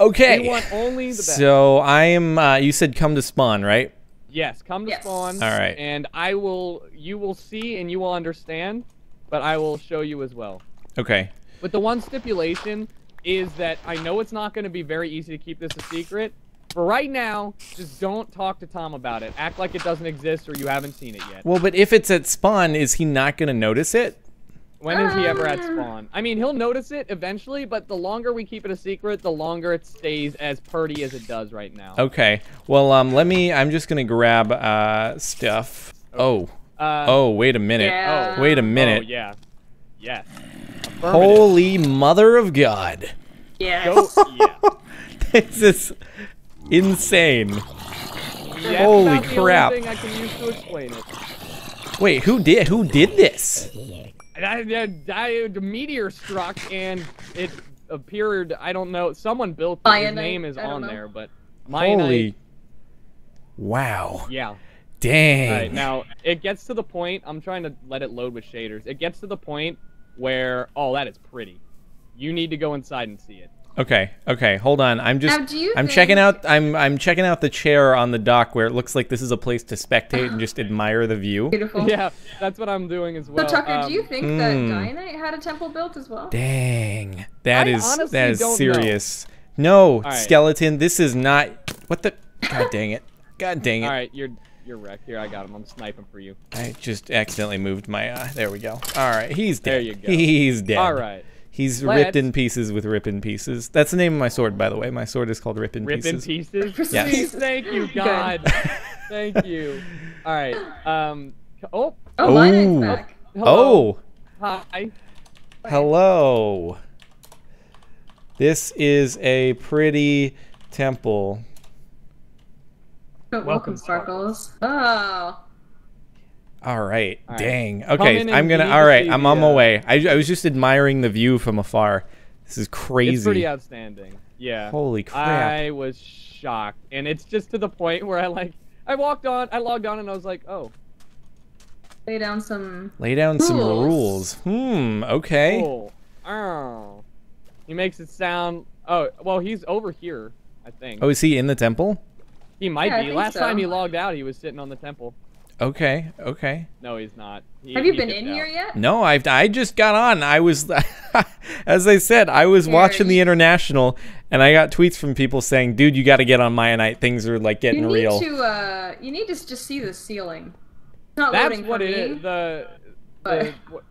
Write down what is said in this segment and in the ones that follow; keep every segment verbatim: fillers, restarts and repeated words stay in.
Okay. We want only the best. So I am. Uh, you said come to spawn, right? Yes, come to yes. spawn. All right. And I will. You will see, and you will understand. But I will show you as well. Okay. But the one stipulation is that I know it's not going to be very easy to keep this a secret. For right now, just don't talk to Tom about it. Act like it doesn't exist or you haven't seen it yet. Well, but if it's at spawn, is he not going to notice it? When is he ever at spawn? I mean, he'll notice it eventually, but the longer we keep it a secret, the longer it stays as purty as it does right now. Okay. Well, um, let me... I'm just going to grab uh, stuff. Okay. Oh. Uh, oh, wait a minute. Yeah. Oh, wait a minute. Oh, yeah. Yes. Holy mother of God. Yes. Go, yeah. This is... insane. Yeah, holy crap. I can use to explain it. Wait, who did who did this? The meteor struck and it appeared, I don't know, someone built it. His name is on know. there, but Mianite. Holy wow. Yeah. Dang. All right, now it gets to the point, I'm trying to let it load with shaders. It gets to the point where oh, that is pretty. You need to go inside and see it. Okay. Okay. Hold on. I'm just. Now, do you I'm think... checking out. I'm. I'm checking out the chair on the dock where it looks like this is a place to spectate and just admire the view. Beautiful. Yeah, that's what I'm doing as well. So Tucker, um, do you think mm, that Dianite had a temple built as well? Dang, that I is that is serious. Know. No right. skeleton. This is not. What the? God dang it! God dang it! All right, you're you're wrecked. Here, I got him. I'm sniping for you. I just accidentally moved my. Uh, there we go. All right, he's dead. There you go. He's dead. All right. He's Let's. ripped in pieces with Rip in Pieces. That's the name of my sword, by the way. My sword is called Rip in Rip Pieces. Rip in Pieces? Yes. Thank you, God. Thank you. All right. Um, oh. Oh, my name's back. Hello. Oh. Hi. Hello. This is a pretty temple. Welcome, Welcome Sparkles. Oh. All right. all right, dang. Okay, I'm gonna. All right, I'm on my way. I, I was just admiring the view from afar. This is crazy. It's pretty outstanding. Yeah. Holy crap! I was shocked, and it's just to the point where I like. I walked on. I logged on, and I was like, oh. Lay down some. Lay down rules. some rules. Hmm. Okay. Cool. Oh. He makes it sound. Oh, well, he's over here, I think. Oh, is he in the temple? He might yeah, be. Last so. time he logged out, he was sitting on the temple. Okay. Okay. No, he's not. He, Have you he been in out. here yet? No, I've. I just got on. I was, as I said, I was there watching you. the international, and I got tweets from people saying, "Dude, you got to get on Mianite. Things are like getting you need real." To, uh, you need to just see the ceiling. It's not that's loading what for it me, is. The, the what,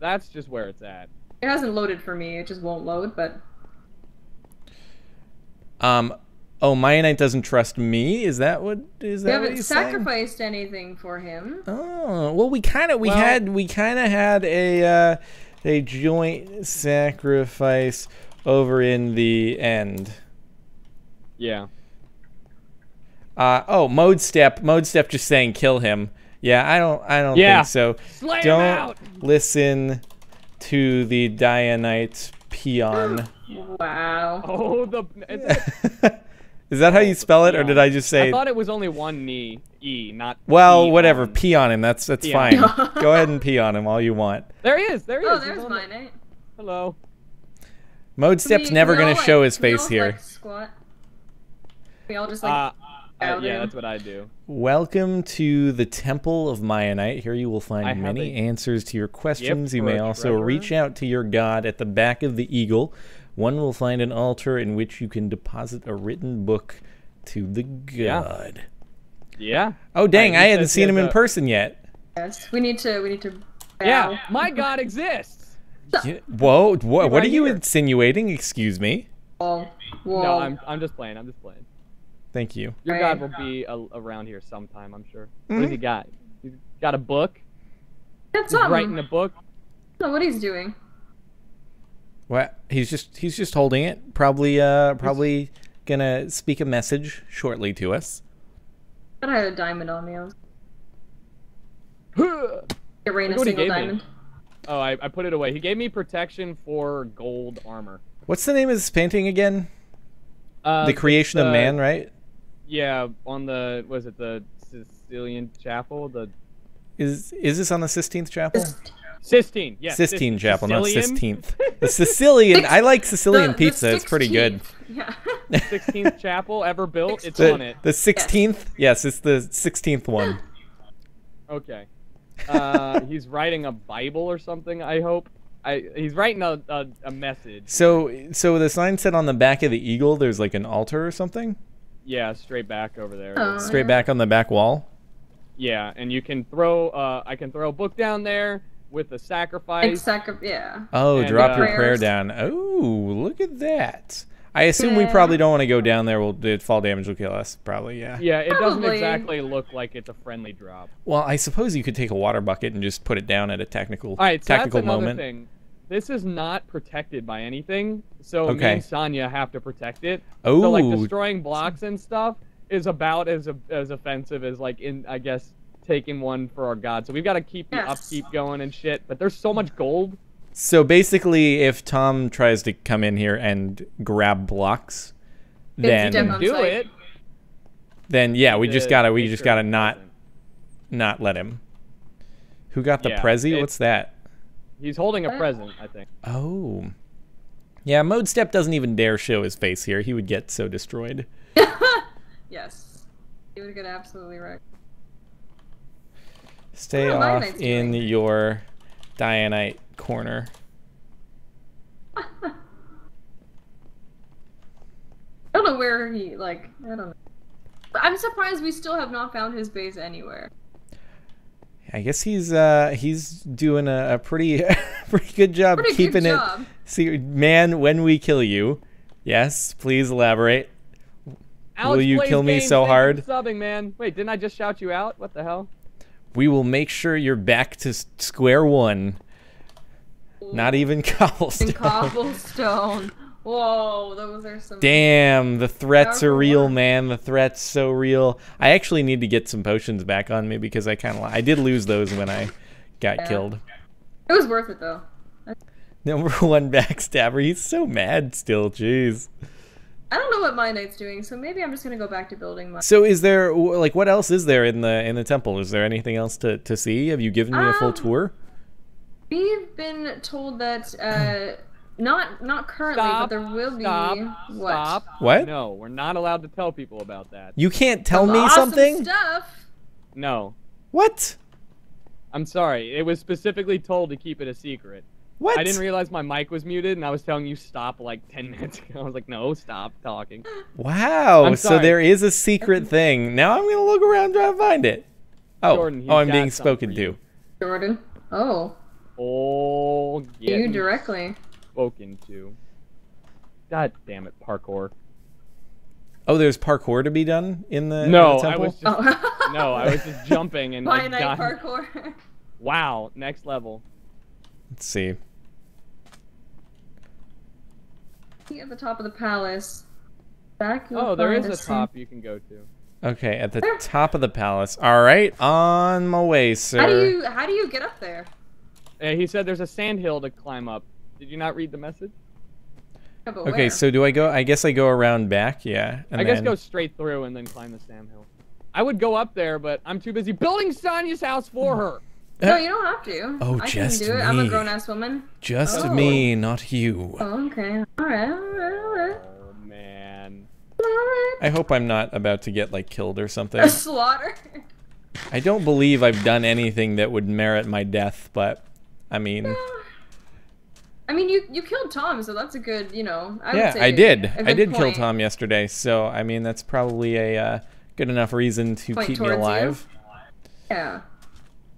that's just where it's at. It hasn't loaded for me. It just won't load. But. Um. Oh, Mianite doesn't trust me? Is that what is that? We haven't what sacrificed saying? anything for him. Oh well, we kind of we well, had we kind of had a uh, a joint sacrifice over in the end. Yeah. Uh oh, Modestep. Modestep just saying kill him. Yeah, I don't I don't yeah. think so. Slay don't him out. listen to the Dianite peon. Wow. Oh, the. It's Is that how you spell it, or did I just say? I thought it was only one knee, E, not. Well, peon. whatever. Pee on him. That's that's fine. Go ahead and pee on him all you want. There he is. There he oh, is. Oh, there's mine. The... Hello. Modestep's never gonna like, show his face we all, here. Like, squat. We all just like. Uh, uh, yeah, that's what I do. Welcome to the Temple of Mianite. Here you will find I many answers to your questions. Yep, you may also treasure. reach out to your god at the back of the eagle. One will find an altar in which you can deposit a written book to the god. Yeah. yeah. Oh dang! I, I hadn't seen him in person yet. Yes, we need to. We need to. Bow. Yeah, my god exists. Yeah. Whoa! Whoa what are you here? insinuating? Excuse me. Whoa. Whoa. No, I'm. I'm just playing. I'm just playing. Thank you. Your god will be a, around here sometime, I'm sure. Mm-hmm. What does he got? He's got a book. That's something. Writing a book. I don't know what he's doing. What? He's just he's just holding it. Probably uh probably gonna speak a message shortly to us. I thought I had a diamond on me. It rained a single diamond. Me. Oh, I, I put it away. He gave me protection for gold armor. What's the name of this painting again? Uh, the creation the, of man, right? Yeah, on the was it the Sistine Chapel? The is is this on the Sistine Chapel? Sistine, yes. Sistine Chapel, Sicilian? Not sixteenth. The Sicilian, I like Sicilian the, pizza. The it's pretty good. Yeah. sixteenth chapel ever built. It's the, on it. The sixteenth? Yes, it's the sixteenth one. Okay. Uh, he's writing a Bible or something, I hope. I, he's writing a, a, a message. So, so the sign said on the back of the eagle there's like an altar or something? Yeah, straight back over there. Oh, straight yeah. back on the back wall? Yeah, and you can throw, uh, I can throw a book down there with a sacrifice. Sacri yeah. Oh, and, drop uh, your prayers. prayer down. Oh, look at that. I assume yeah. we probably don't want to go down there. We'll it, fall damage will kill us, probably, yeah. Yeah, it probably. doesn't exactly look like it's a friendly drop. Well, I suppose you could take a water bucket and just put it down at a technical, All right, so tactical that's another moment. Thing. This is not protected by anything, so okay. me and Sonya have to protect it. Oh. So, like, destroying blocks and stuff is about as as offensive as, like, in I guess, taking one for our god. So we've got to keep yes. the upkeep going and shit, but there's so much gold. So basically, if Tom tries to come in here and grab blocks, then do it. Then yeah, we just gotta we just gotta not not let him. Who got the yeah, Prezi? What's that? He's holding a present, I think. Oh, yeah. Modestep doesn't even dare show his face here. He would get so destroyed. Yes, he would get absolutely wrecked. Stay off in your Dianite corner. I don't know where he like I don't know. But I'm surprised we still have not found his base anywhere. I guess he's uh he's doing a, a pretty pretty good job pretty keeping good job. it see man when we kill you. Yes, please elaborate. Alex will you kill me so hard? Subbing, man. Wait, didn't I just shout you out? What the hell? We will make sure you're back to square one. Not even cobblestone. And cobblestone. Whoa, those are some... Damn, the threats are real, man. The threats so real. I actually need to get some potions back on me because I kind of... I did lose those when I got yeah. killed. It was worth it, though. Number one backstabber. He's so mad still. Jeez. I don't know what Mianite's doing, so maybe I'm just gonna go back to building my. So is there like what else is there in the in the temple? Is there anything else to to see? Have you given me um, a full tour? We've been told that uh, not not currently, stop, but there will stop, be what? Stop. What? No, we're not allowed to tell people about that. You can't tell Some me awesome something. Stuff. No. What? I'm sorry. It was specifically told to keep it a secret. What? I didn't realize my mic was muted, and I was telling you stop like ten minutes ago. I was like, no, stop talking. Wow, so there is a secret thing. Now I'm going to look around and try to find it. Oh, Jordan, oh I'm being spoken to. Jordan? Oh. Oh, yeah. You directly. Spoken to. God damn it, parkour. Oh, there's parkour to be done in the, no, in the temple? I was just, oh. No, I was just jumping. and Why not parkour? Wow, next level. Let's see. At the top of the palace. Back oh, there is a top you can go to. Okay, at the there. top of the palace. All right, on my way, sir. How do you how do you get up there? Uh, he said there's a sand hill to climb up. Did you not read the message? Yeah, okay, where? so do I go? I guess I go around back. Yeah. And I guess then... go straight through and then climb the sand hill. I would go up there, but I'm too busy building Sonya's house for her. No, you don't have to. Oh, I just can do me. It. I'm a grown-ass woman. Just oh. me, not you. Oh, okay. All right. All right. Oh, man. All right. I hope I'm not about to get, like, killed or something. A slaughter. I don't believe I've done anything that would merit my death, but, I mean... Yeah. I mean, you, you killed Tom, so that's a good, you know... I yeah, would say I did. I did point. kill Tom yesterday, so, I mean, that's probably a uh, good enough reason to point keep me alive. You? Yeah.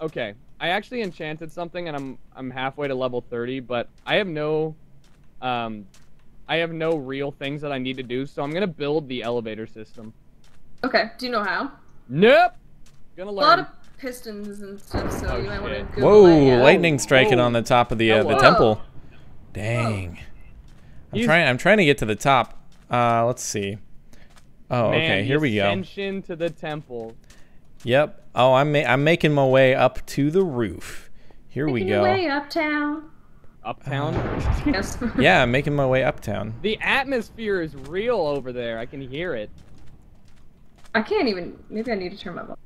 Okay. I actually enchanted something, and I'm I'm halfway to level thirty, but I have no, um, I have no real things that I need to do, so I'm gonna build the elevator system. Okay. Do you know how? Nope. Gonna learn. A lot of pistons and stuff, so oh, you might want to Google. Whoa! It. Lightning striking Whoa. on the top of the uh, the temple. Dang. Whoa. I'm He's... trying. I'm trying to get to the top. Uh, let's see. Oh, Man, okay. Here we go. Ascension to the temple. Yep. Oh, I'm ma I'm making my way up to the roof. Here making we go. Making your way uptown. Uptown? Yes. Yeah, I'm making my way uptown. The atmosphere is real over there. I can hear it. I can't even. Maybe I need to turn my volume.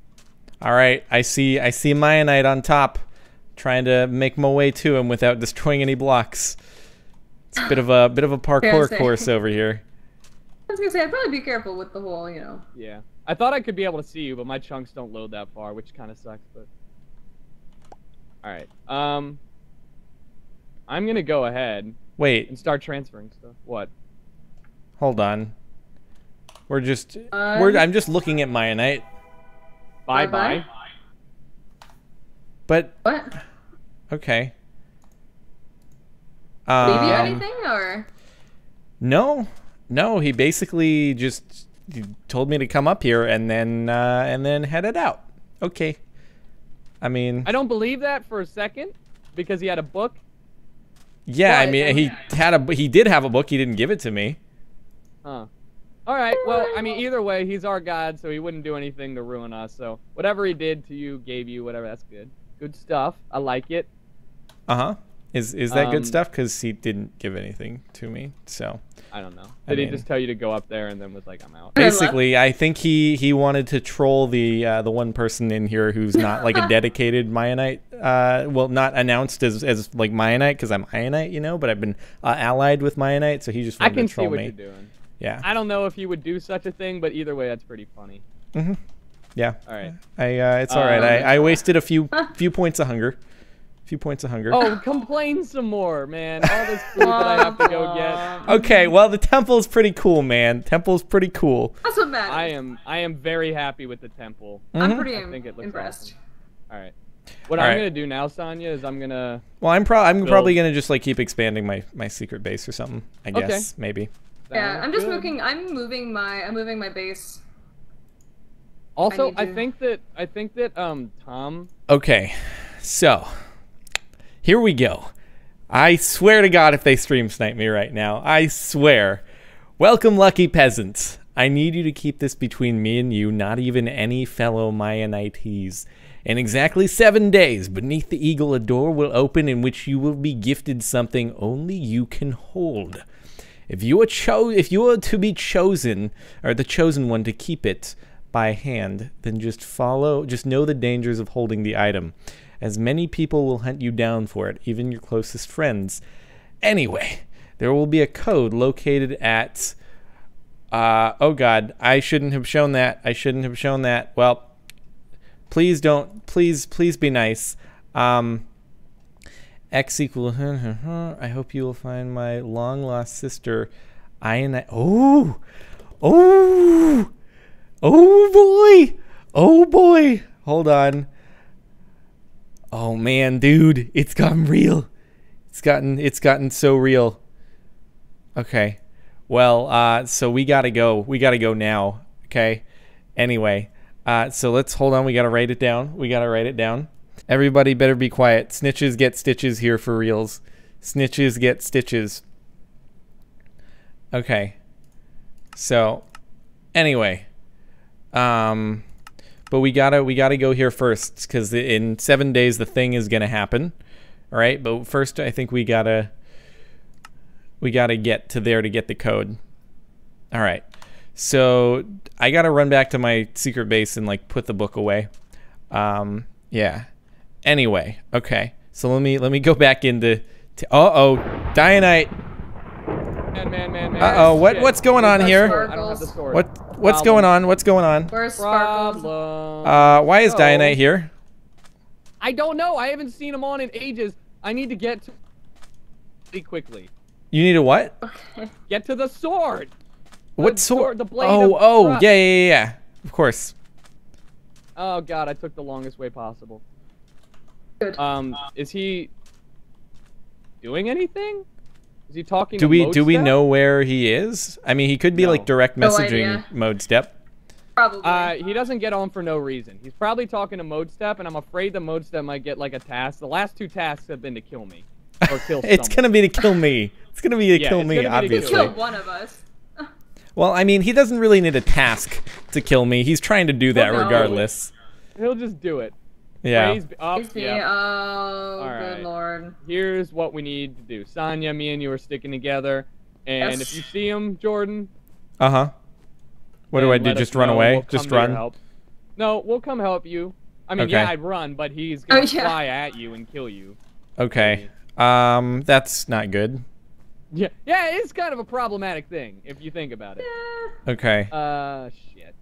All right. I see. I see Mianite on top, trying to make my way to him without destroying any blocks. It's a bit of a bit of a parkour course over here. I was gonna say, I'd probably be careful with the whole, you know. Yeah. I thought I could be able to see you, but my chunks don't load that far, which kind of sucks, but... Alright. Um... I'm gonna go ahead... Wait. ...and start transferring stuff. What? Hold on. We're just... Um, we're, I'm just looking at Mianite. Bye-bye. But... What? Okay. Um, Did he do anything, or...? No. No, he basically just told me to come up here and then uh, and then headed out. Okay. I mean... I don't believe that for a second, because he had a book. Yeah, but, I mean, okay. he had a he did have a book. He didn't give it to me. Huh. All right, well, I mean, either way, he's our god, so he wouldn't do anything to ruin us. So whatever he did to you, gave you, whatever, that's good. Good stuff. I like it. Uh-huh. Is is that um, good stuff? Because he didn't give anything to me, so I don't know. Did I mean, he just tell you to go up there and then was like, "I'm out"? Basically, I think he he wanted to troll the uh, the one person in here who's not like a dedicated Mianite. Uh, well, not announced as as like Mianite because I'm Ianite, you know. But I've been uh, allied with Mianite, so he just wanted I can to troll see what me. You're doing. Yeah. I don't know if he would do such a thing, but either way, that's pretty funny. Mm-hmm. Yeah. All right. I uh, it's all uh, right. I, I wasted a few few points of hunger. Few points of hunger. Oh, complain some more, man. All this food that I have to go get. Okay, well, the temple is pretty cool, man. Temple's pretty cool. That's what matters. I am, I am very happy with the temple. Mm-hmm. I'm pretty I think it looks impressed. Awesome. All right. What All I'm right. gonna do now, Sonya, is I'm gonna. Well, I'm pro. I'm build. probably gonna just like keep expanding my my secret base or something. I okay. guess maybe. Yeah, Sounds I'm just good. moving. I'm moving my. I'm moving my base. Also, I, I think that I think that um Tom. Okay, so. Here we go. I swear to God if they stream snipe me right now. I swear. Welcome, lucky peasants. I need you to keep this between me and you, not even any fellow Mianites. In exactly seven days, beneath the eagle a door will open in which you will be gifted something only you can hold. If you are cho- if you are to be chosen, or the chosen one to keep it by hand, then just follow, just know the dangers of holding the item. As many people will hunt you down for it, even your closest friends. Anyway, there will be a code located at... Uh, oh, God, I shouldn't have shown that. I shouldn't have shown that. Well, please don't. Please, please be nice. Um, X equals... I hope you will find my long-lost sister, Ianite. Oh! Oh! Oh, boy! Oh, boy! Hold on. Oh man, dude, it's gotten real. It's gotten it's gotten so real. Okay. Well, uh so we gotta go. We gotta go now. Okay. Anyway, uh so let's hold on, we gotta write it down. We gotta write it down. Everybody better be quiet. Snitches get stitches here for reals. Snitches get stitches. Okay. So anyway. Um But we gotta we gotta go here first, because in seven days the thing is gonna happen, all right? But first, I think we gotta we gotta get to there to get the code. All right, so I gotta run back to my secret base and like put the book away. Um, yeah. Anyway, okay. So let me let me go back into. Uh oh, Dianite. Man, man, man, man. Uh oh, what Shit. what's going on here? Sparkles. I don't have the sword. What? What's Problem. going on? What's going on? Where's Sparkles? Uh, why is oh. Dianite here? I don't know. I haven't seen him on in ages. I need to get to... pretty quickly. You need to what? Okay. Get to the sword. What the sword? sword? The blade Oh, of oh, yeah, yeah, yeah, yeah. Of course. Oh, God. I took the longest way possible. Good. Um, is he doing anything? Is he talking? Do we do we know where he is? I mean, he could be no. like direct messaging no Modestep. Probably. Uh, he doesn't get on for no reason. He's probably talking to Modestep, and I'm afraid the Modestep might get like a task. The last two tasks have been to kill me, or kill. It's someone. gonna be to kill me. It's gonna be to yeah, kill me, obviously. Kill one of us. Well, I mean, he doesn't really need a task to kill me. He's trying to do that well, no. regardless. He'll just do it. Yeah. Raise up. Raise yeah. Oh, All good right. lord. Here's what we need to do. Sonya, me and you are sticking together. And yes. if you see him, Jordan. Uh huh. What do I do? Just run know. away? We'll just run? Help. No, we'll come help you. I mean, okay. yeah, I'd run, but he's going to oh, yeah. fly at you and kill you. Okay. Um, that's not good. Yeah, yeah, it's kind of a problematic thing if you think about it. Yeah. Okay. Uh, shit.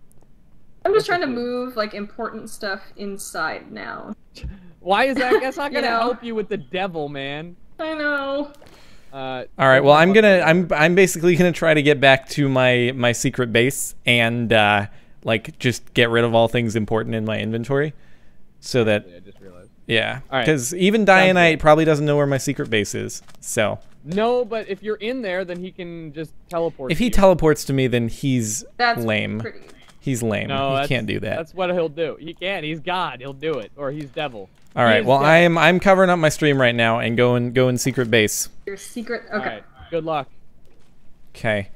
I'm just trying to move like important stuff inside now. Why is that? That's not gonna you know? help you with the devil, man. I know. Uh, All right. Well, I'm gonna. I'm. I'm basically gonna try to get back to my my secret base and uh, like just get rid of all things important in my inventory, so that. I just realized. Yeah. All right. Because even Dianite probably doesn't know where my secret base is. So. No, but if you're in there, then he can just teleport. If he to you. teleports to me, then he's that's lame. Pretty. He's lame. No, he can't do that. That's what he'll do. He can't. He's God. He'll do it, or he's devil. All right. Well, devil. I am. I'm covering up my stream right now and going go in secret base. Your secret. Okay. All right. Good luck. Okay.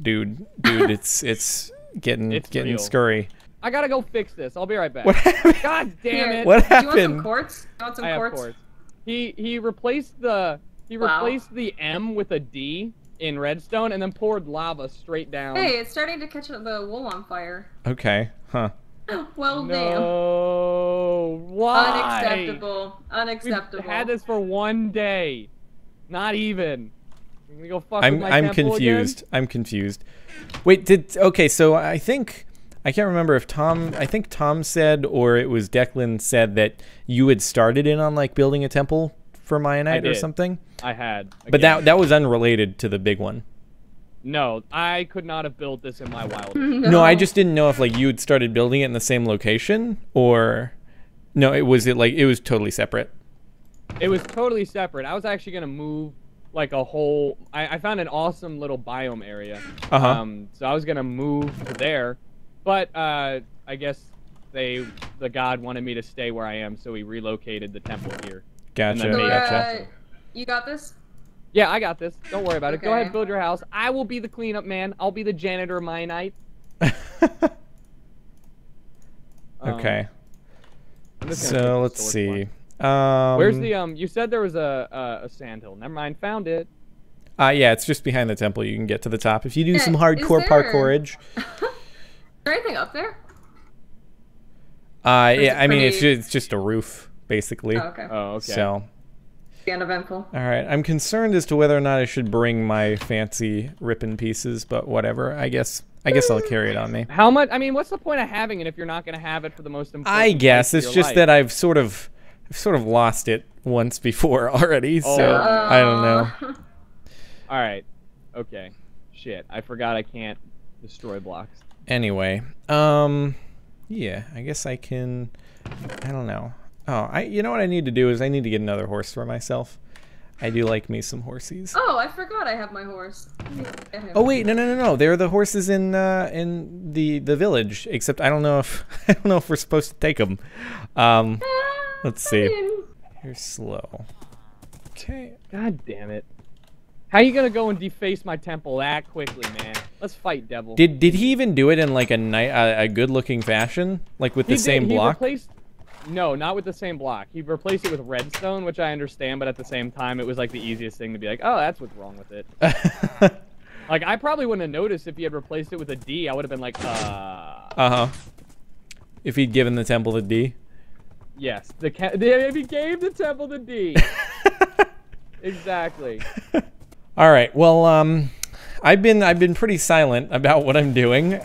Dude, dude, it's it's getting it's getting real. scurry. I gotta go fix this. I'll be right back. What happened? God damn it! What happened? Do you want some quartz? You want some I quartz? Have quartz. He he replaced the. He replaced wow. the M with a D in redstone and then poured lava straight down. Hey, it's starting to catch the wool on fire. Okay, huh. Well, no. damn. No, why? Unacceptable. Unacceptable. We've had this for one day. Not even. I'm gonna go fuck I'm, with my I'm confused. Again? I'm confused. Wait, did... Okay, so I think... I can't remember if Tom... I think Tom said, or it was Declan said that you had started in on, like, building a temple for Mianite or something? I had. Again. But that that was unrelated to the big one. No, I could not have built this in my wildest. No. no, I just didn't know if like you had started building it in the same location or no, it was it like it was totally separate. It was totally separate. I was actually gonna move like a whole I, I found an awesome little biome area. Uh-huh. Um so I was gonna move to there. But uh I guess they the god wanted me to stay where I am, so he relocated the temple here. Gotcha. So, uh, gotcha. You got this? Yeah, I got this. Don't worry about okay. it. Go ahead and build your house. I will be the cleanup man. I'll be the janitor of Mianite. um, okay. So let's see. Um, Where's the um? You said there was a a, a sand hill. Never mind. Found it. Uh yeah, it's just behind the temple. You can get to the top if you do yeah, some hardcore parkourage. Is there anything up there? Uh yeah, I mean it's just, it's just a roof. Basically. Oh, okay. Oh, okay. So. Uneventful. All right. I'm concerned as to whether or not I should bring my fancy Rip in Pieces, but whatever. I guess. I guess I'll carry it on me. How much? I mean, what's the point of having it if you're not going to have it for the most important? I guess it's just life? that I've sort of, I've sort of lost it once before already. Oh. So uh. I don't know. All right. Okay. Shit. I forgot I can't destroy blocks. Anyway. Um. Yeah. I guess I can. I don't know. Oh, I, you know what I need to do is I need to get another horse for myself. I do like me some horsies. Oh, I forgot I have my horse. Oh wait, no, no, no, no. They're the horses in uh, in the the village. Except I don't know if I don't know if we're supposed to take them. Um, let's see. You're slow. Okay. God damn it. How are you gonna go and deface my temple that quickly, man? Let's fight, devil. Did did he even do it in like a ni a, a good looking fashion, like with he the did. same he block? Replaced No, not with the same block. He replaced it with redstone, which I understand, but at the same time, it was like the easiest thing to be like, oh, that's what's wrong with it. Like, I probably wouldn't have noticed if he had replaced it with a D. I would have been like, uh... Uh-huh. If he'd given the temple the D? Yes. The ca If he gave the temple the D. Exactly. All right. Well, um, I've been, I've been pretty silent about what I'm doing,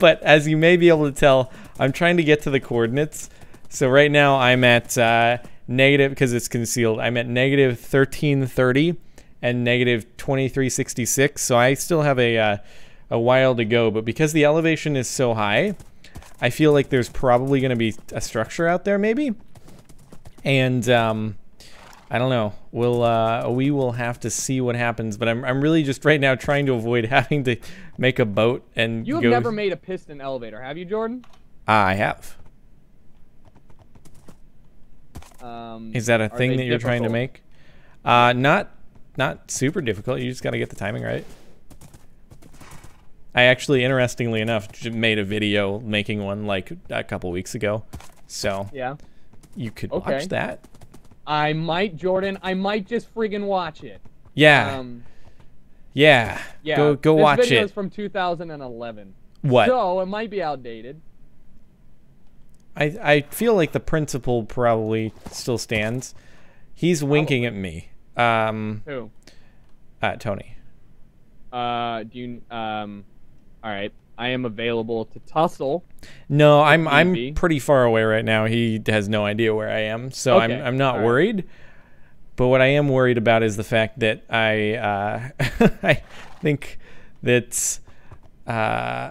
but as you may be able to tell, I'm trying to get to the coordinates. So right now I'm at uh, negative, because it's concealed, I'm at negative thirteen thirty and negative twenty-three sixty-six. So I still have a, uh, a while to go, but because the elevation is so high, I feel like there's probably going to be a structure out there maybe. And um, I don't know, we'll, uh, we will have to see what happens, but I'm, I'm really just right now trying to avoid having to make a boat and go. You have go... never made a piston elevator, have you, Jordan? Uh, I have. Um, Is that a thing that you're difficult? trying to make? Uh, not, not super difficult. You just got to get the timing right. I actually, interestingly enough, made a video making one like a couple weeks ago. So yeah, you could okay. watch that. I might, Jordan. I might just friggin' watch it. Yeah. Um, yeah. Yeah. Go, go this watch it. This video is from two thousand eleven. What? So it might be outdated. I, I feel like the principle probably still stands. He's winking probably. at me. Um, Who? Uh, Tony. Uh, do you, um, all right. I am available to tussle. No, I'm I'm pretty far away right now. He has no idea where I am, so okay. I'm I'm not all worried. Right. But what I am worried about is the fact that I uh, I think that uh,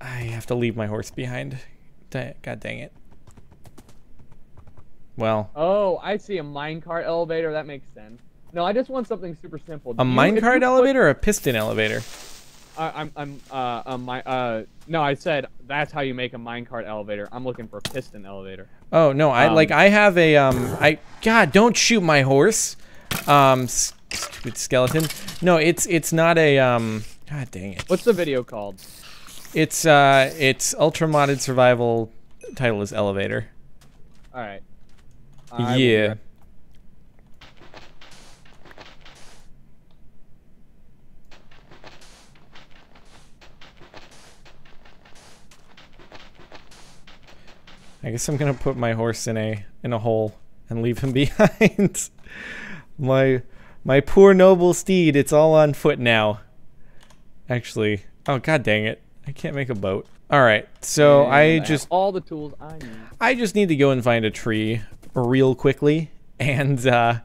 I have to leave my horse behind. God dang it. Well. Oh, I see a minecart elevator. That makes sense. No, I just want something super simple. Do a minecart elevator or a piston elevator? Uh, I'm I'm uh, uh my uh no I said that's how you make a minecart elevator. I'm looking for a piston elevator. Oh no, I um, like I have a um I God don't shoot my horse, um stupid skeleton. No, it's it's not a um God dang it. What's the video called? It's uh it's ultra modded survival. Title is elevator. All right. I yeah. I guess I'm gonna put my horse in a in a hole and leave him behind. my my poor noble steed, it's all on foot now. Actually, oh god dang it. I can't make a boat. Alright, so and I just all the tools I need. I just need to go and find a tree real quickly, and uh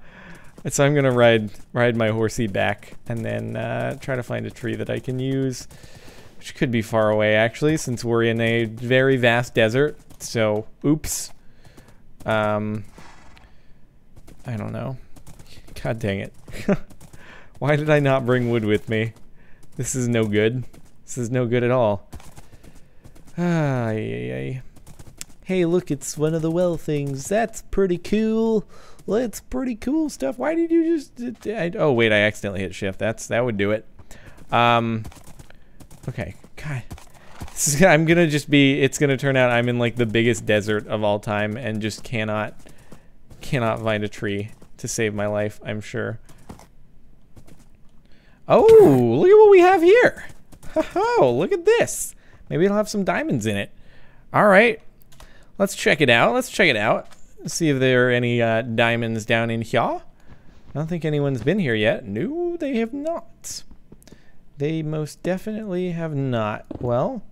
so I'm gonna ride ride my horsey back and then uh try to find a tree that I can use. Which could be far away actually, since we're in a very vast desert. So, oops. Um, I don't know. God dang it. Why did I not bring wood with me? This is no good. This is no good at all. Ah, yay, yay. Hey, look, it's one of the well things. That's pretty cool. That's pretty cool stuff. Why did you just... I, oh, wait, I accidentally hit shift. That's That would do it. Um, okay, God. I'm gonna just be it's gonna turn out I'm in like the biggest desert of all time and just cannot cannot find a tree to save my life, I'm sure. Oh, look at what we have here. Oh, look at this. Maybe it'll have some diamonds in it. All right, let's check it out. Let's check it out. Let's see if there are any uh, diamonds down in here. I don't think anyone's been here yet. No, they have not. They most definitely have not. Well,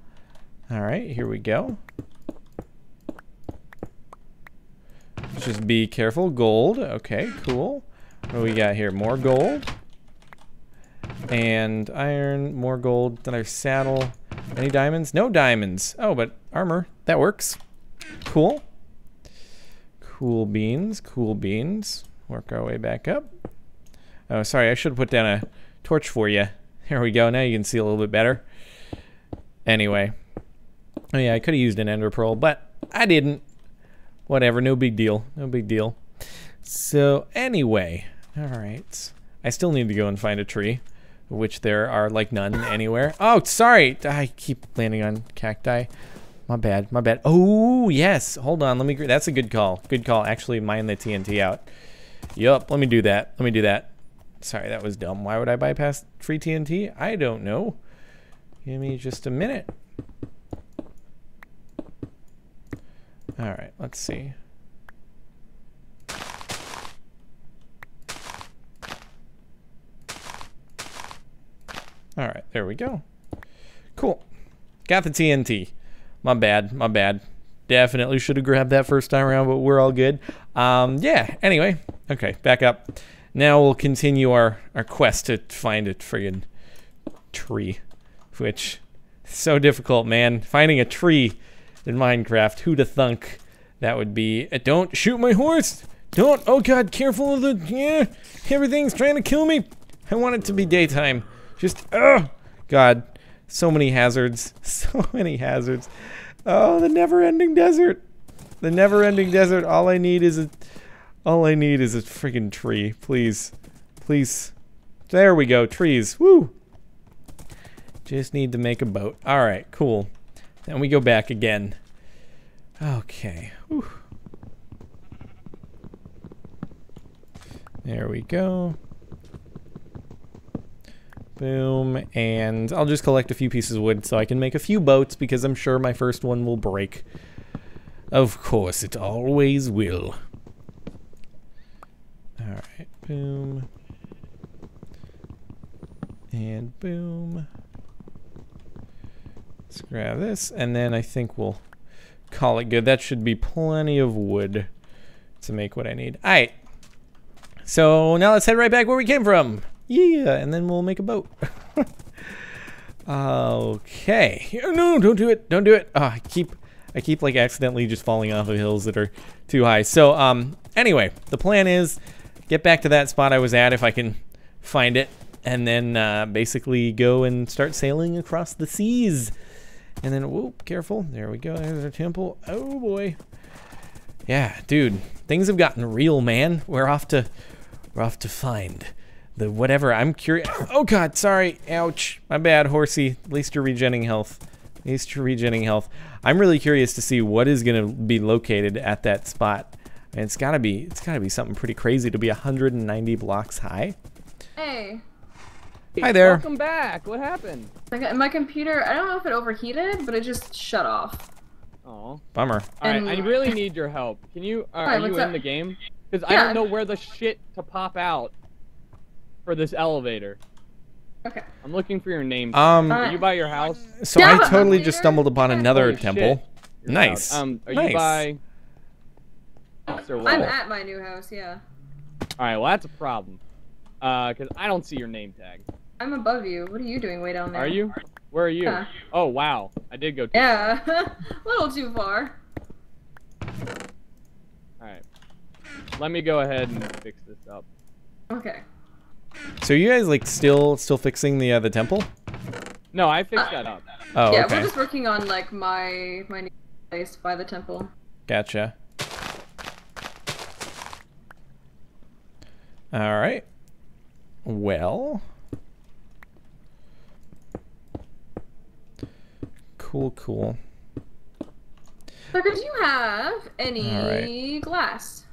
all right, here we go. Let's just be careful. Gold. Okay, cool. What do we got here? More gold. And iron. More gold. Another saddle. Any diamonds? No diamonds. Oh, but armor. That works. Cool. Cool beans. Cool beans. Work our way back up. Oh, sorry. I should have put down a torch for you. Here we go. Now you can see a little bit better. Anyway. Oh yeah, I could have used an ender pearl, but I didn't. Whatever, no big deal. No big deal. So anyway, all right. I still need to go and find a tree, which there are like none anywhere. Oh, sorry. I keep landing on cacti. My bad. My bad. Oh, yes. Hold on. Let me That's a good call. Good call. Actually, mine the T N T out. Yup, let me do that. Let me do that. Sorry, that was dumb. Why would I bypass free T N T? I don't know. Give me just a minute. All right, let's see. All right, there we go. Cool. Got the T N T. My bad, my bad. Definitely should have grabbed that first time around, but we're all good. Um, yeah, anyway. Okay, back up. Now we'll continue our, our quest to find a friggin' tree, which is so difficult, man. Finding a tree in Minecraft, who'd have thunk that would be. Uh, don't shoot my horse! Don't! Oh god, careful of the. Yeah! Everything's trying to kill me! I want it to be daytime. Just. Oh! God, so many hazards. So many hazards. Oh, the never ending desert! The never ending desert. All I need is a. All I need is a freaking tree, please, please. There we go, trees, woo. Just need to make a boat. All right, cool. Then we go back again. Okay, woo. There we go. Boom, and I'll just collect a few pieces of wood so I can make a few boats because I'm sure my first one will break. Of course, it always will. All right, boom. And boom. Let's grab this, and then I think we'll call it good. That should be plenty of wood to make what I need. All right. So now let's head right back where we came from. Yeah, and then we'll make a boat. Okay. Oh, no, don't do it. Don't do it. Oh, I keep, I keep like accidentally just falling off of hills that are too high. So um, anyway, the plan is get back to that spot I was at if I can find it, and then uh, basically go and start sailing across the seas. And then, whoop, careful. There we go. There's our temple. Oh, boy. Yeah, dude, things have gotten real, man. We're off to, we're off to find the whatever. I'm curious. Oh, God, sorry. Ouch. My bad, horsey. At least you're regenerating health. At least you're regenerating health. I'm really curious to see what is going to be located at that spot. And it's got to be, it's got to be something pretty crazy to be one hundred ninety blocks high. Hey. Hi there. Welcome back. What happened? My computer, I don't know if it overheated, but it just shut off. Oh, bummer. All right, I really need your help. Can you, uh, are you in the game? Because yeah. I don't know where the shit to pop out for this elevator. Okay. I'm looking for your name. Um, are you by your house? So yeah, I totally just stumbled upon another Holy temple. Nice. Out. Um, are nice. you by? I'm at my new house. Yeah. All right. Well, that's a problem. Uh, because I don't see your name tag. I'm above you. What are you doing way down there? Are you? Where are you? Huh. Oh, wow. I did go too yeah. far. Yeah, a little too far. Alright. Let me go ahead and fix this up. Okay. So are you guys, like, still still fixing the uh, the temple? No, I fixed uh, that up. Oh, yeah, okay. We're just working on, like, my, my new place by the temple. Gotcha. Alright. Well... Cool, cool. Tucker, do you have any right. glass?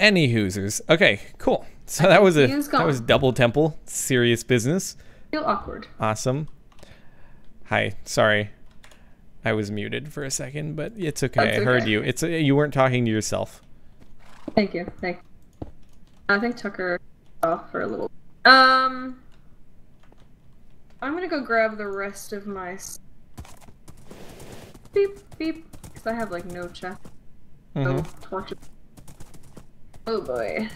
Any hoosers. Okay, cool. So I that was a that was double temple. Serious business. Feel awkward. Awesome. Hi. Sorry, I was muted for a second, but it's okay. That's I okay. heard you. It's you weren't talking to yourself. Thank you. Thank. You. I think Tucker off for a little. Um, I'm gonna go grab the rest of my. Beep, beep, because I have, like, no chest. Mm-hmm. Oh, oh, boy.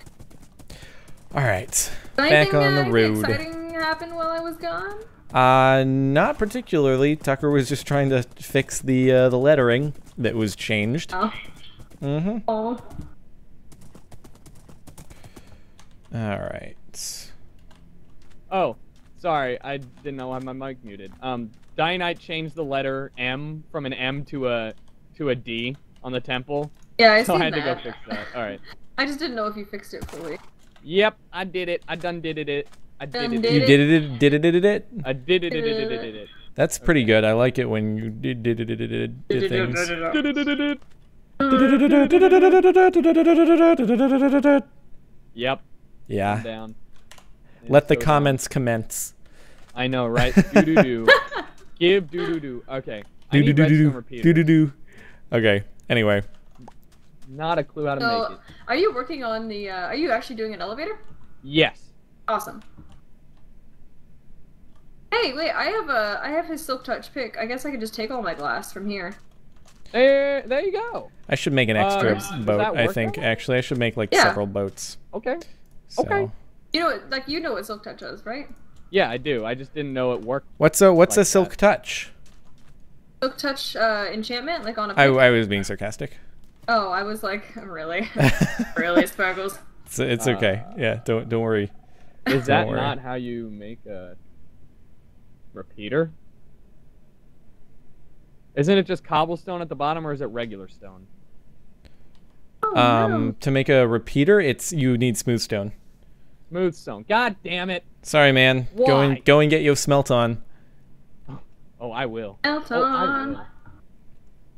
All right. Back on the road. Anything exciting happened while I was gone? Uh, not particularly. Tucker was just trying to fix the, uh, the lettering that was changed. Oh. Mm-hmm. Oh. All right. Oh, sorry. I didn't know why my mic muted. Um... Dianite changed the letter M from an M to a to a D on the temple. Yeah, I so seen I had that. to go fix that. All right. I just didn't know if you fixed it fully. Yep, I did it. I done did it. It. I did it. You did it. Did it. Did it. It. I did it. It. It. It. It. That's pretty good. I like it when you did did it. It. It. Did things. Yep. Yeah. Down. Let the comments commence. I know, right? Do do do. Give do do do. Okay. Do do do do do do do. Okay. Anyway. Not a clue how to so, make it. Are you working on the? Uh, are you actually doing an elevator? Yes. Awesome. Hey, wait! I have a. I have his silk touch pick. I guess I could just take all my glass from here. There, there you go. I should make an extra uh, boat. I think out? actually, I should make like yeah. several boats. Okay. So. Okay. You know, like you know what silk touch is, right? Yeah, I do. I just didn't know it worked. What's a what's like a silk that. touch? Silk touch uh, enchantment, like on a. I, I was being sarcastic. Oh, I was like, really, really Sparkles. It's, it's uh, okay. Yeah, don't don't worry. Is that worry. not how you make a repeater? Isn't it just cobblestone at the bottom, or is it regular stone? Oh, um, no. To make a repeater, it's you need smooth stone. Smooth stone. God damn it. Sorry, man. Why? Go and go and get your smelt on. Oh, I will. Smelt on. Oh, I will.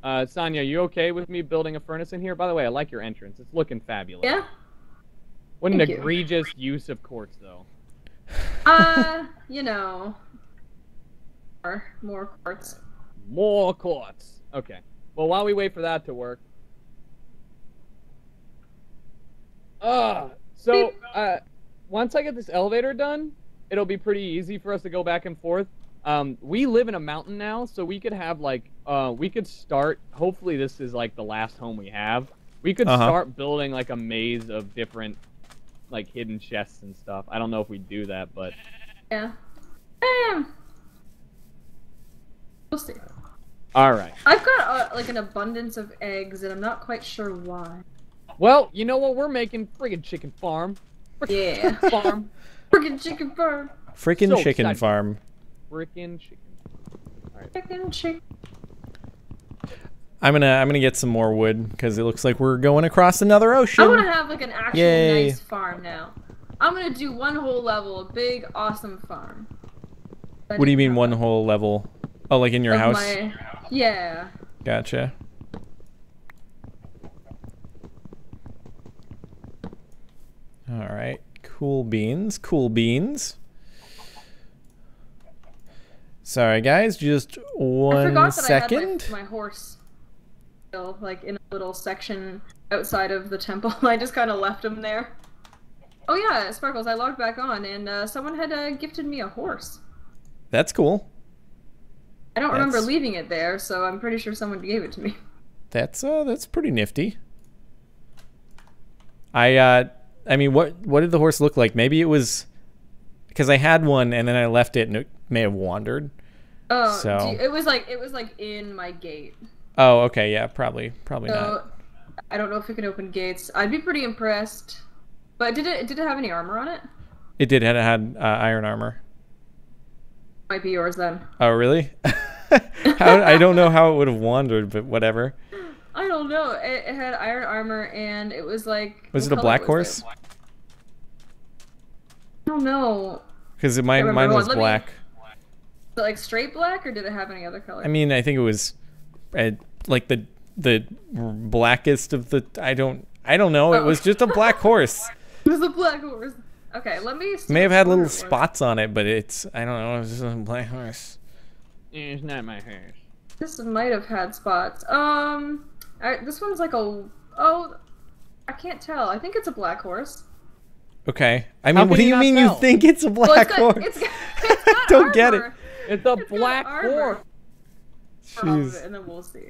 Uh, Sonya, you okay with me building a furnace in here? By the way, I like your entrance. It's looking fabulous. Yeah. What an Thank egregious you. use of quartz, though. Uh, you know, more, more quartz. More quartz. Okay. Well, while we wait for that to work. Uh, so uh. Once I get this elevator done, it'll be pretty easy for us to go back and forth. Um, we live in a mountain now, so we could have, like, uh, we could start, hopefully this is, like, the last home we have. We could uh-huh. start building, like, a maze of different, like, hidden chests and stuff. I don't know if we do that, but... Yeah. Eh. We'll see. Alright. I've got, uh, like, an abundance of eggs, and I'm not quite sure why. Well, you know what? We're making friggin' chicken farm. Friggin yeah. Chicken farm. Friggin' chicken farm. Frickin' so chicken excited. farm. Frickin' chicken. Alright. Frickin' chicken. I'm gonna I'm gonna get some more wood because it looks like we're going across another ocean. I want to have like an actual Yay. nice farm now. I'm gonna do one whole level, a big awesome farm. That what do you mean one whole level? Oh, like in your like house? My, yeah. Gotcha. All right, cool beans, cool beans. Sorry guys, just one I forgot that second. I had, like, my horse. Like in a little section outside of the temple. I just kind of left him there. Oh yeah, Sparkles, I logged back on and uh, someone had uh, gifted me a horse. That's cool. I don't that's... remember leaving it there, so I'm pretty sure someone gave it to me. That's uh, that's pretty nifty. I uh, I mean, what what did the horse look like? Maybe it was because I had one and then I left it and it may have wandered. Oh, so. do you, it was like it was like in my gate. Oh, okay, yeah, probably, probably so, not. I don't know if we can open gates. I'd be pretty impressed. But did it did it have any armor on it? It did. It had uh, iron armor. Might be yours then. Oh, really? how, I don't know how it would have wandered, but whatever. I don't know. It, it had iron armor, and it was like. Was it a black horse? It? I don't know. Because mine mine was black. Me, was it like straight black, or did it have any other color? I mean, I think it was. I, like the the blackest of the I don't I don't know. It was just a black horse. It was a black horse. Okay, let me. May have had little spots on it, but it's I don't know. It was just a black horse. It's not my horse. This might have had spots. Um, I, this one's like a oh, I can't tell. I think it's a black horse. Okay. I mean, what do you mean you think it's a black horse? It's got, it's got don't get it. It's a black horse. Jeez. And then we'll see.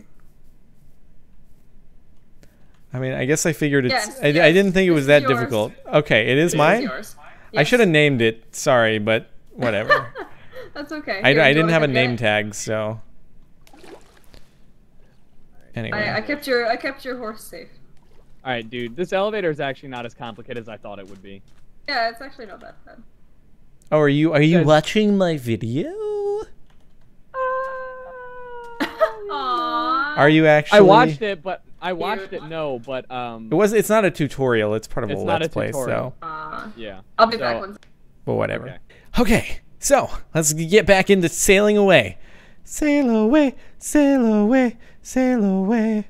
I mean, I guess I figured it's. Yes, I, yes. I didn't think it was that yours. difficult. Okay, it is it mine. Is yours. Yes. I should have named it. Sorry, but whatever. That's okay. Here, I, I didn't have a name it? tag, so. Anyway, I, I kept your I kept your horse safe. All right, dude. This elevator is actually not as complicated as I thought it would be. Yeah, it's actually not that bad. Oh, are you are you Good. watching my video? Aww. Are you actually? I watched it, but I watched it. No, but um, it was. It's not a tutorial. It's part of a let's play. So uh, yeah, I'll be so, back once. But whatever. Okay. okay, so let's get back into sailing away. Sail away, sail away, sail away,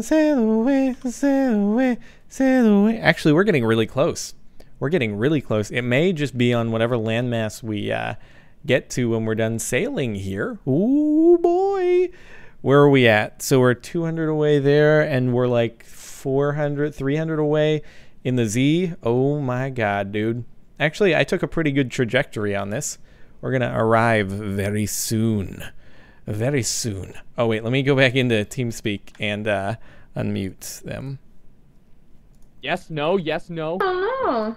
sail away, sail away, sail away. Actually, we're getting really close. We're getting really close. It may just be on whatever landmass we. Uh, get to when we're done sailing here. Ooh boy, where are we at? So we're two hundred away there and we're like four hundred, three hundred away in the Z. Oh my god, dude. Actually, I took a pretty good trajectory on this. We're gonna arrive very soon, very soon. Oh wait, let me go back into TeamSpeak and uh, unmute them. Yes, no, yes, no. Oh no.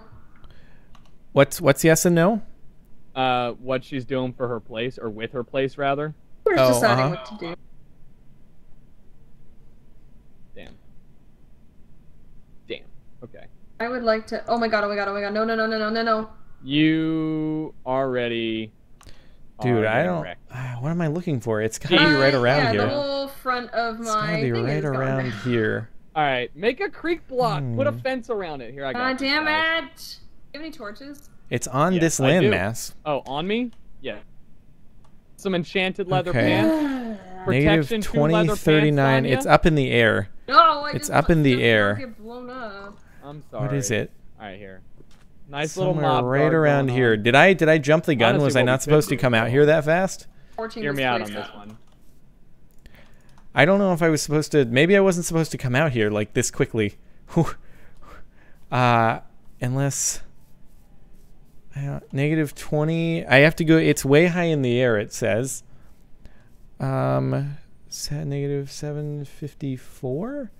What's, what's yes and no? Uh, what she's doing for her place, or with her place, rather. We're oh, deciding uh-huh. what to do. Damn. Damn. Okay. I would like to... Oh my god, oh my god, oh my god. No, no, no, no, no, no, no. You already... Dude, I don't... Uh, what am I looking for? It's gotta uh, be right around yeah, here. Yeah, the whole front of my... It's gotta be right around here. Alright, make a creek block. Hmm. Put a fence around it. Here, I got God uh, damn guys. it! Do you have any torches? It's on yes, this landmass. Oh, on me? Yeah. Some enchanted leather okay. pants. Negative twenty thirty-nine. It's up in the air. No, I it's up in the air. Get blown up. I'm sorry. What is it? All right, here. Nice Somewhere little mob. Right around here. Did I did I jump the gun? Honestly, was I not supposed to come out here that fast? Hear me out on this one. I don't know if I was supposed to. Maybe I wasn't supposed to come out here like this quickly. uh, unless. Uh, negative twenty. I have to go. It's way high in the air, it says. Um, negative seven fifty-four?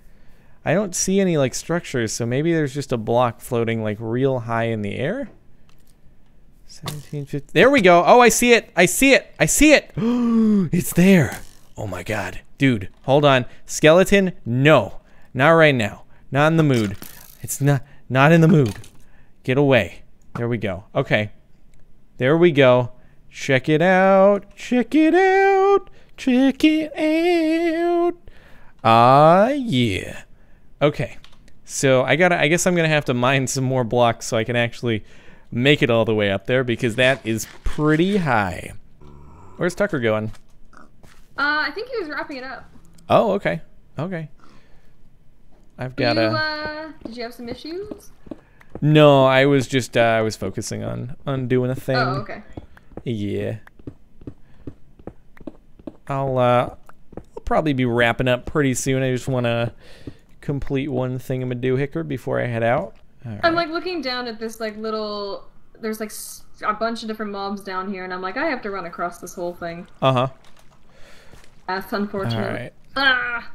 I don't see any like structures, so maybe there's just a block floating like real high in the air. seventeen fifty. There we go. Oh, I see it. I see it. I see it. It's there. Oh my god. Dude, hold on. Skeleton? No. Not right now. Not in the mood. It's not not in the mood. Get away. There we go. Okay. There we go. Check it out. Check it out. Check it out. Ah, yeah. Okay. So, I got to I guess I'm going to have to mine some more blocks so I can actually make it all the way up there, because that is pretty high. Where's Tucker going? Uh, I think he was wrapping it up. Oh, okay. Okay. I've got a... Uh, did you have some issues? No, I was just, uh, I was focusing on, on doing a thing. Oh, okay. Yeah. I'll, uh, I'll probably be wrapping up pretty soon. I just want to complete one thingamadoohicker before I head out. Right. I'm like looking down at this like little, there's like a bunch of different mobs down here, and I'm like, I have to run across this whole thing. Uh-huh. That's unfortunate. All right. Ah!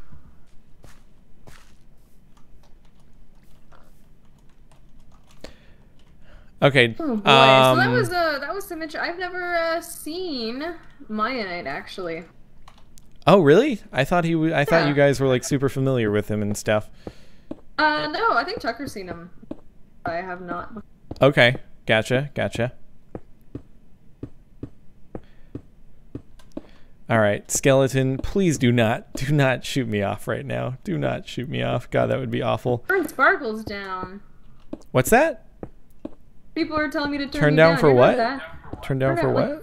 Okay. Oh boy. Um, so that was uh, that was some intro. I've never uh, seen Mianite actually. Oh really? I thought he w I yeah. thought you guys were like super familiar with him and stuff. Uh no, I think Tucker's seen him. I have not. Okay, gotcha, gotcha. All right, skeleton, please do not, do not shoot me off right now. Do not shoot me off. God, that would be awful. Turn sparkles down. What's that? People are telling me to turn, turn down, down for what? That. Turn down for what?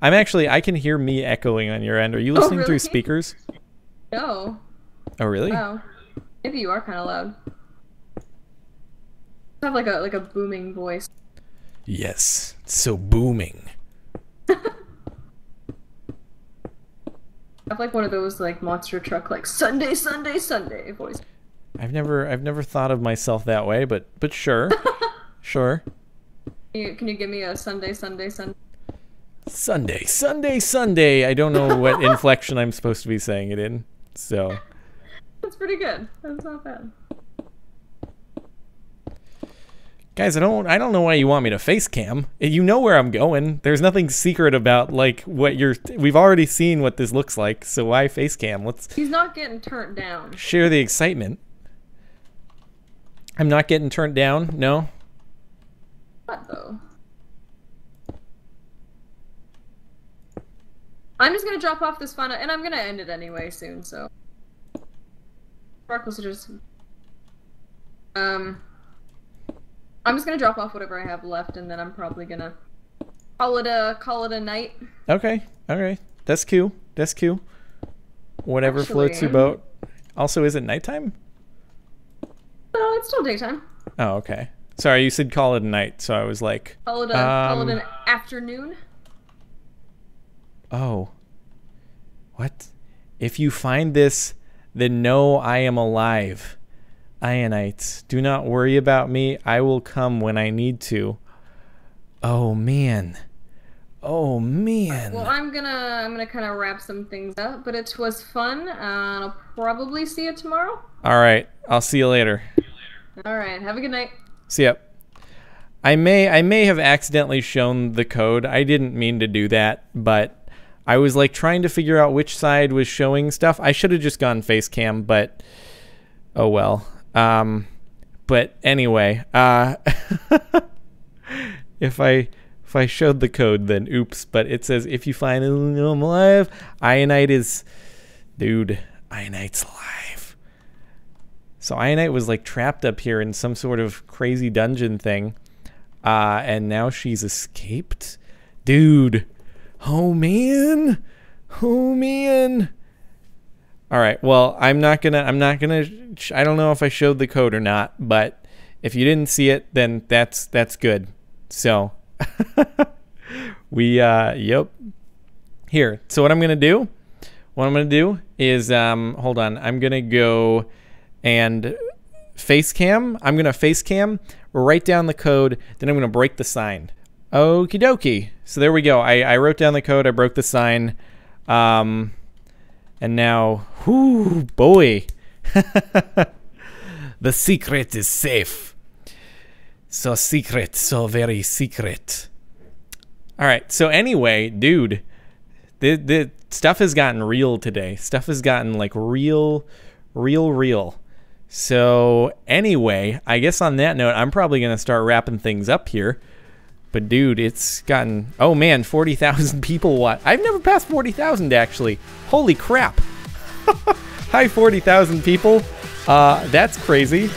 I'm actually, I can hear me echoing on your end. Are you listening oh, really? through speakers? No. Oh really? Wow. Maybe you are kind of loud. I have like a like a booming voice. Yes, it's so booming. I have like one of those like monster truck like Sunday, Sunday, Sunday voice. I've never I've never thought of myself that way, but but sure. Sure. Can you, can you give me a Sunday, Sunday, Sunday? Sunday, Sunday, Sunday. I don't know what inflection I'm supposed to be saying it in, so. That's pretty good. That's not bad. Guys, I don't, I don't know why you want me to face cam. You know where I'm going. There's nothing secret about like what you're. We've already seen what this looks like, so why face cam? Let's. He's not getting turned down. Share the excitement. I'm not getting turned down. No. What though? I'm just gonna drop off this final, and I'm gonna end it anyway soon. So, sparkles are just. Um, I'm just gonna drop off whatever I have left, and then I'm probably gonna call it a call it a night. Okay, all right, that's cool. That's cool. Whatever Actually, floats your boat. Also, is it nighttime? No, it's still daytime. Oh, okay. Sorry, you said call it a night, so I was like... Call it, a, um, call it an afternoon? Oh. What? If you find this, then know I am alive. Ianites, do not worry about me. I will come when I need to. Oh, man. Oh, man. Well, I'm gonna, I'm gonna kind of wrap some things up, but it was fun, uh, and I'll probably see you tomorrow. All right. I'll see you later. See you later. All right. Have a good night. So yep. I may I may have accidentally shown the code. I didn't mean to do that, but I was like trying to figure out which side was showing stuff. I should have just gone face cam, but oh well. Um but anyway, uh if I if I showed the code then oops, but it says if you find I'm alive, Ianite is dude, Ianite's alive. So Ianite was like trapped up here in some sort of crazy dungeon thing. Uh, and now she's escaped. Dude. Oh man. Oh man. All right. Well, I'm not gonna, I'm not gonna, I don't know if I showed the code or not, but if you didn't see it, then that's, that's good. So we, uh, yep. Here. So what I'm gonna do, what I'm gonna do is, um, hold on. I'm gonna go and face cam. I'm going to face cam, write down the code, then I'm going to break the sign. Okie dokie. So there we go. I, I wrote down the code. I broke the sign. Um, and now, whoo, boy. The secret is safe. So secret. So very secret. All right. So anyway, dude, the, the stuff has gotten real today. Stuff has gotten like real, real, real. So anyway, I guess on that note, I'm probably going to start wrapping things up here. But dude, it's gotten, oh man, forty thousand people watch. I've never passed forty thousand actually. Holy crap. Hi, forty thousand people. Uh, that's crazy.